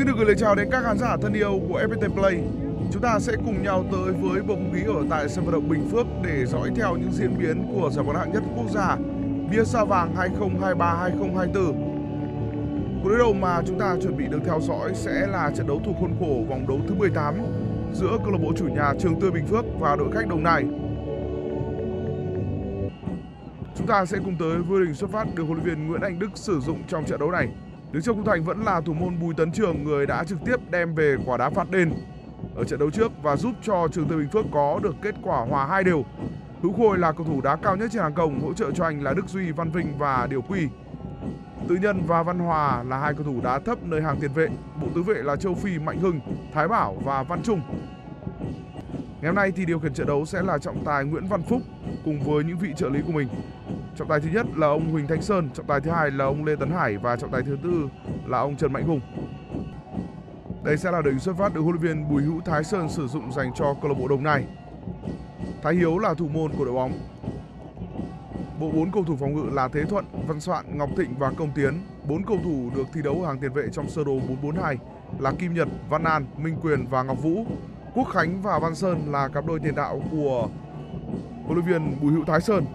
Xin được gửi lời chào đến các khán giả thân yêu của FPT Play. Chúng ta sẽ cùng nhau tới với bầu không khí ở tại sân vận động Bình Phước để dõi theo những diễn biến của giải bóng hạng nhất quốc gia Bia Sao Vàng 2023-2024. Cuộc đối đầu mà chúng ta chuẩn bị được theo dõi sẽ là trận đấu thuộc khuôn khổ vòng đấu thứ 18 giữa câu lạc bộ chủ nhà Trường Tư Bình Phước và đội khách Đồng Nai. Chúng ta sẽ cùng tới với đội hình xuất phát được huấn luyện viên Nguyễn Anh Đức sử dụng trong trận đấu này. Đứng trong khung thành vẫn là thủ môn Bùi Tấn Trường, người đã trực tiếp đem về quả đá phạt đền ở trận đấu trước và giúp cho Trường Tư Bình Phước có được kết quả hòa 2-2. Hữu Khôi là cầu thủ đá cao nhất trên hàng công, hỗ trợ cho anh là Đức Duy, Văn Vinh và Điều Quy. Tự Nhân và Văn Hòa là hai cầu thủ đá thấp nơi hàng tiền vệ. Bộ tứ vệ là Châu Phi, Mạnh Hưng, Thái Bảo và Văn Trung. Ngày hôm nay thì điều khiển trận đấu sẽ là trọng tài Nguyễn Văn Phúc cùng với những vị trợ lý của mình. Trọng tài thứ nhất là ông Huỳnh Thanh Sơn, trọng tài thứ hai là ông Lê Tấn Hải và trọng tài thứ tư là ông Trần Mạnh Hùng. Đây sẽ là đội hình xuất phát được huấn luyện viên Bùi Hữu Thái Sơn sử dụng dành cho câu lạc bộ Đồng Nai. Thái Hiếu là thủ môn của đội bóng. Bộ 4 cầu thủ phòng ngự là Thế Thuận, Văn Soạn, Ngọc Thịnh và Công Tiến. 4 cầu thủ được thi đấu hàng tiền vệ trong sơ đồ 442 là Kim Nhật, Văn An, Minh Quyền và Ngọc Vũ. Quốc Khánh và Văn Sơn là cặp đôi tiền đạo của huấn luyện viên Bùi Hữu Thái Sơn.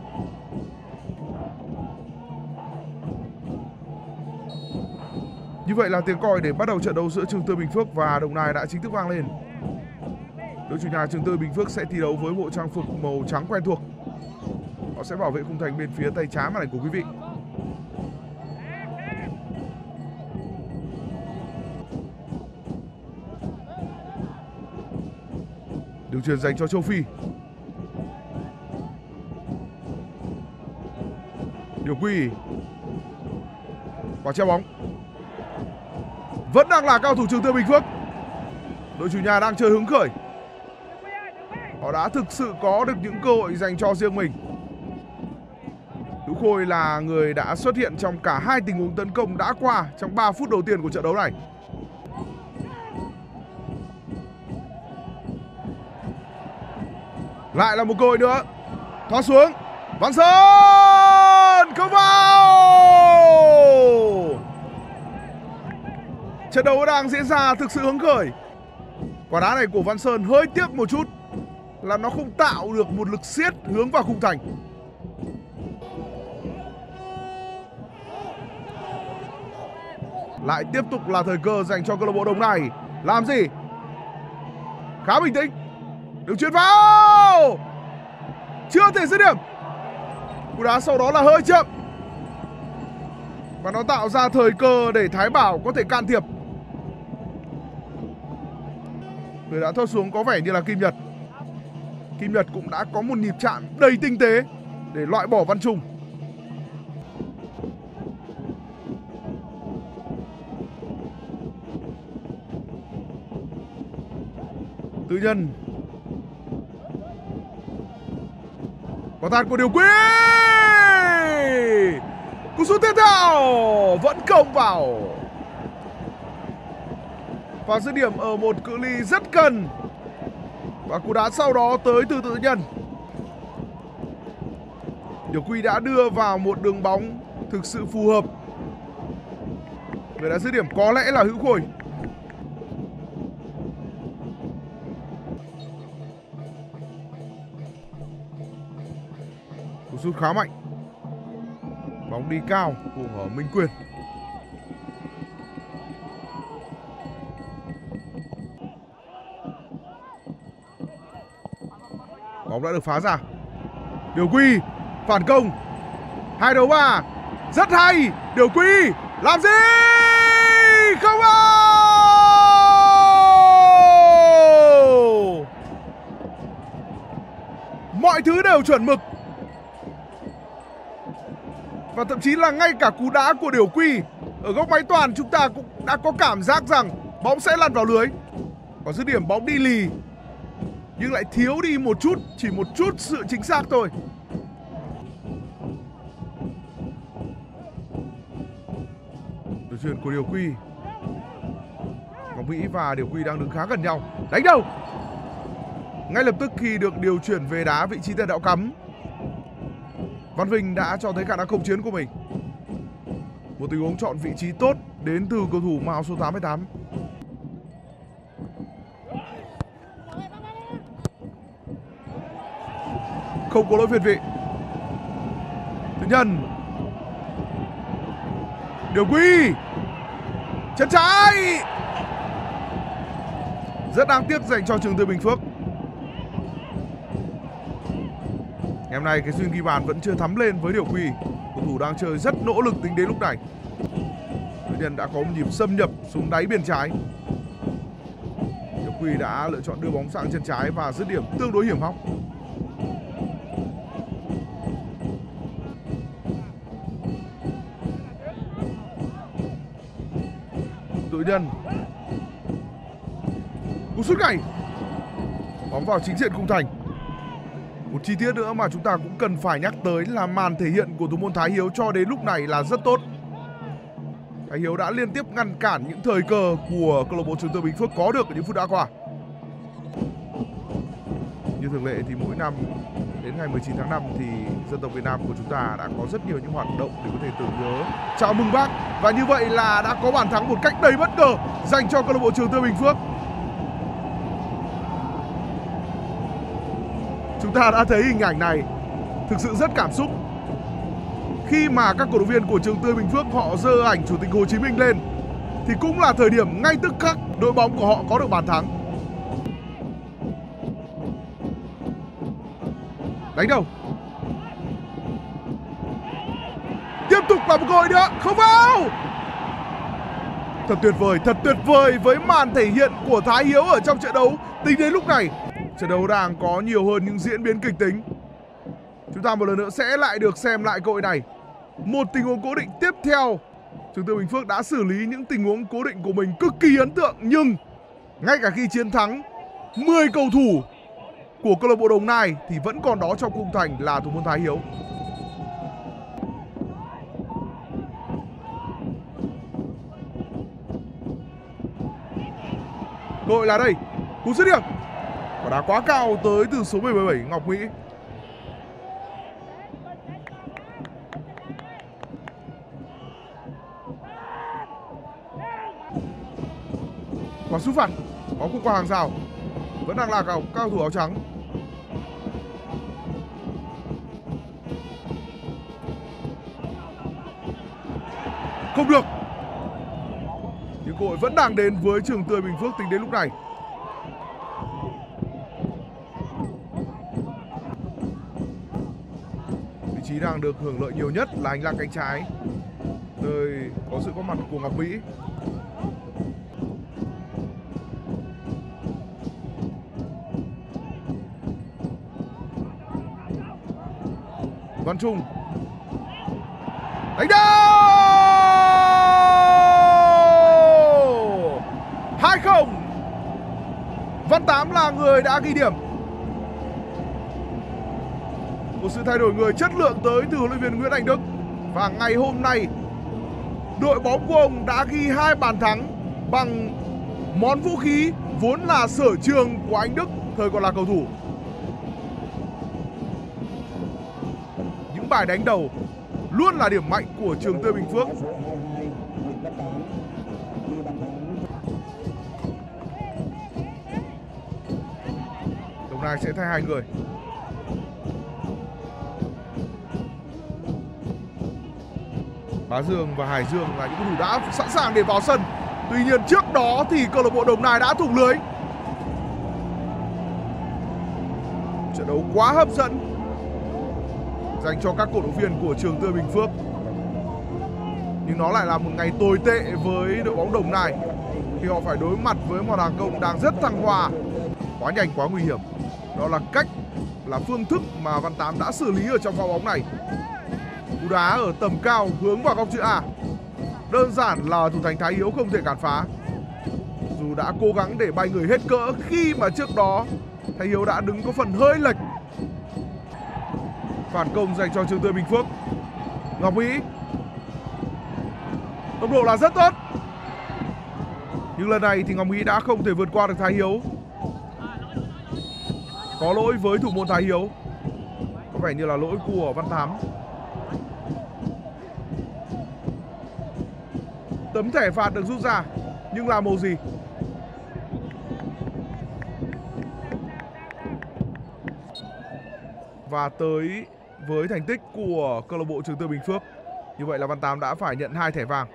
Như vậy là tiếng còi để bắt đầu trận đấu giữa Trường Tư Bình Phước và Đồng Nai đã chính thức vang lên. Đội chủ nhà Trường Tư Bình Phước sẽ thi đấu với bộ trang phục màu trắng quen thuộc. Họ sẽ bảo vệ khung thành bên phía tay trái màn ảnh của quý vị. Đường chuyền dành cho Châu Phi. Điều Quy. Quả treo bóng. Vẫn đang là cao thủ Trường Tư Bình Phước. Đội chủ nhà đang chơi hứng khởi. Họ đã thực sự có được những cơ hội dành cho riêng mình. Hữu Khôi là người đã xuất hiện trong cả hai tình huống tấn công đã qua trong 3 phút đầu tiên của trận đấu này. Lại là một cơ hội nữa. Thoát xuống. Văn Sơn không vào. Trận đấu đang diễn ra thực sự hứng khởi. Quả đá này của Văn Sơn hơi tiếc một chút là nó không tạo được một lực siết hướng vào khung thành. Lại tiếp tục là thời cơ dành cho câu lạc bộ Đồng Nai. Làm gì? Khá bình tĩnh. Đường chuyền vào. Chưa thể dứt điểm. Cú đá sau đó là hơi chậm. Và nó tạo ra thời cơ để Thái Bảo có thể can thiệp. Người đã thoát xuống có vẻ như là Kim Nhật. Kim Nhật cũng đã có một nhịp chạm đầy tinh tế để loại bỏ Văn Trung. Tự Nhân. Quả tạt của Điều Quý. Cú sút tiếp theo vẫn không vào. Và dứt điểm ở một cự ly rất gần. Và cú đá sau đó tới từ Tự Nhân. Điều Quy đã đưa vào một đường bóng thực sự phù hợp. Người đã dứt điểm có lẽ là Hữu Khôi. Cú sút khá mạnh. Bóng đi cao của Minh Quyền. Bóng đã được phá ra. Điều Quy phản công. 2-3. Rất hay. Điều Quy làm gì? Không vào. Mọi thứ đều chuẩn mực. Và thậm chí là ngay cả cú đá của Điều Quy ở góc máy toàn chúng ta cũng đã có cảm giác rằng bóng sẽ lăn vào lưới. Có dứt điểm bóng đi lì nhưng lại thiếu đi một chút, chỉ một chút sự chính xác thôi. Đường chuyền của Điều Quy. Ngọc Mỹ và Điều Quy đang đứng khá gần nhau. Đánh đầu. Ngay lập tức khi được điều chuyển về đá vị trí tiền đạo cắm, Văn Vinh đã cho thấy khả năng không chiến của mình. Một tình huống chọn vị trí tốt đến từ cầu thủ màu số 88. không có lỗi việt vị. Thứ Nhân, Điều Quy, chân trái. Rất đáng tiếc dành cho Trường Tư Bình Phước. Ngày hôm nay cái duyên ghi bàn vẫn chưa thắm lên với Điều Quy. Cầu thủ đang chơi rất nỗ lực tính đến lúc này. Thứ Nhân đã có một nhịp xâm nhập xuống đáy bên trái. Điều Quy đã lựa chọn đưa bóng sang chân trái và dứt điểm tương đối hiểm hóc. Tự Nhân, cú sút gảy, bóng vào chính diện khung thành. Một chi tiết nữa mà chúng ta cũng cần phải nhắc tới là màn thể hiện của thủ môn Thái Hiếu cho đến lúc này là rất tốt. Thái Hiếu đã liên tiếp ngăn cản những thời cơ của câu lạc bộ Trường Tư Bình Phước có được ở những phút đã qua. Như thường lệ thì mỗi năm đến ngày 19 tháng 5 thì dân tộc Việt Nam của chúng ta đã có rất nhiều những hoạt động để có thể tưởng nhớ, chào mừng Bác. Và như vậy là đã có bàn thắng một cách đầy bất ngờ dành cho câu lạc bộ Trường Tư Bình Phước. Chúng ta đã thấy hình ảnh này thực sự rất cảm xúc khi mà các cổ động viên của Trường Tư Bình Phước họ dơ ảnh Chủ tịch Hồ Chí Minh lên, thì cũng là thời điểm ngay tức khắc đội bóng của họ có được bàn thắng. Đánh đầu, tiếp tục là một cơ hội nữa, không vào. Thật tuyệt vời với màn thể hiện của Thái Hiếu ở trong trận đấu tính đến lúc này. Trận đấu đang có nhiều hơn những diễn biến kịch tính. Chúng ta một lần nữa sẽ lại được xem lại cơ hội này. Một tình huống cố định tiếp theo. Trường Tư Bình Phước đã xử lý những tình huống cố định của mình cực kỳ ấn tượng, nhưng ngay cả khi chiến thắng, 10 cầu thủ của câu lạc bộ Đồng Nai thì vẫn còn đó trong khung thành là thủ môn Thái Hiếu. Cơ hội là đây, cú dứt điểm. Quả đá quá cao tới từ số 17 Ngọc Mỹ. Quả sút phạt, bóng cũng qua hàng rào. Vẫn đang là cầu cao thủ áo trắng. Không được. Những cơ hội vẫn đang đến với Trường Tư Bình Phước tính đến lúc này. Vị trí đang được hưởng lợi nhiều nhất là hành lang cánh trái, nơi có sự có mặt của Ngọc Mỹ. Văn Trung đánh đầu 2-0. Văn Tám là người đã ghi điểm. Một sự thay đổi người chất lượng tới từ huấn luyện viên Nguyễn Anh Đức. Và ngày hôm nay đội bóng của ông đã ghi 2 bàn thắng bằng món vũ khí vốn là sở trường của anh Đức thời còn là cầu thủ. Bài đánh đầu luôn là điểm mạnh của Trường Tư Bình Phước. Đồng Nai sẽ thay 2 người. Bá Dương và Hải Dương là những cầu thủ đã sẵn sàng để vào sân. Tuy nhiên trước đó thì câu lạc bộ Đồng Nai đã thủng lưới. Trận đấu quá hấp dẫn dành cho các cổ động viên của Trường Tư Bình Phước, nhưng nó lại là một ngày tồi tệ với đội bóng Đồng Nai khi họ phải đối mặt với một hàng công đang rất thăng hoa. Quá nhanh, quá nguy hiểm, đó là cách, là phương thức mà Văn Tám đã xử lý ở trong pha bóng này. Cú đá ở tầm cao hướng vào góc chữ A, đơn giản là thủ thành Thái Hiếu không thể cản phá, dù đã cố gắng để bay người hết cỡ khi mà trước đó Thái Hiếu đã đứng có phần hơi lệch. Phản công dành cho Trường Tư Bình Phước. Ngọc Mỹ, tốc độ là rất tốt, nhưng lần này thì Ngọc Mỹ đã không thể vượt qua được Thái Hiếu. Có lỗi với thủ môn Thái Hiếu, có vẻ như là lỗi của Văn Tám. Tấm thẻ phạt được rút ra, nhưng là màu gì? và tới với thành tích của câu lạc bộ Trường Tư Bình Phước. Như vậy là Văn Tám đã phải nhận 2 thẻ vàng.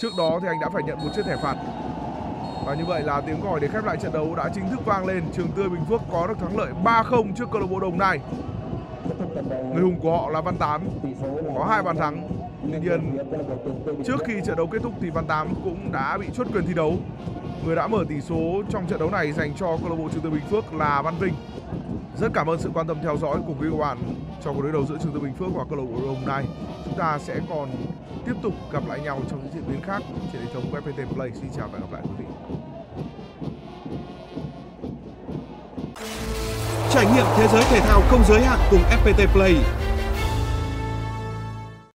Trước đó thì anh đã phải nhận một chiếc thẻ phạt. Và như vậy là tiếng còi để khép lại trận đấu đã chính thức vang lên. Trường Tư Bình Phước có được thắng lợi 3-0 trước câu lạc bộ Đồng Nai. Người hùng của họ là Văn Tám, có 2 bàn thắng. Tuy nhiên, trước khi trận đấu kết thúc thì Văn Tám cũng đã bị truất quyền thi đấu. Người đã mở tỷ số trong trận đấu này dành cho câu lạc bộ Trường Tư Bình Phước là Văn Vinh. Rất cảm ơn sự quan tâm theo dõi của quý các bạn trong cuộc đối đầu giữa Trường Tư Bình Phước và câu lạc bộ Đồng Nai. Chúng ta sẽ còn tiếp tục gặp lại nhau trong những diễn biến khác trên hệ thống FPT Play. Xin chào và hẹn gặp lại quý vị. Trải nghiệm thế giới thể thao không giới hạn cùng FPT Play.